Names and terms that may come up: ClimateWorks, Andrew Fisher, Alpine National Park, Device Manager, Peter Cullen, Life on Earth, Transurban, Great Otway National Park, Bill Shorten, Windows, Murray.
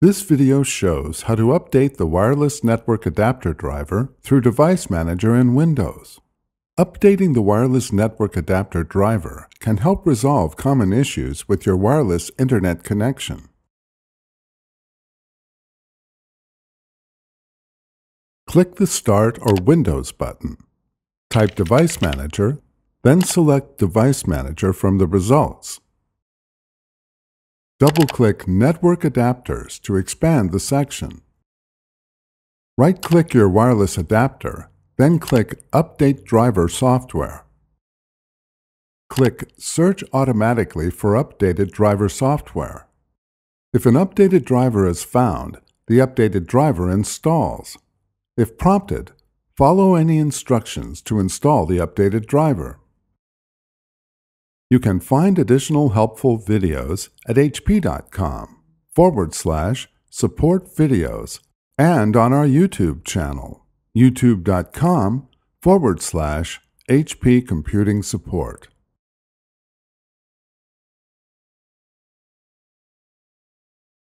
This video shows how to update the wireless network adapter driver through Device Manager in Windows. Updating the wireless network adapter driver can help resolve common issues with your wireless internet connection. Click the Start or Windows button. Type Device Manager, then select Device Manager from the results. Double-click Network Adapters to expand the section. Right-click your wireless adapter, then click Update Driver Software. Click Search Automatically for Updated Driver Software. If an updated driver is found, the updated driver installs. If prompted, follow any instructions to install the updated driver. You can find additional helpful videos at hp.com/support videos and on our YouTube channel, youtube.com/HP Computing Support.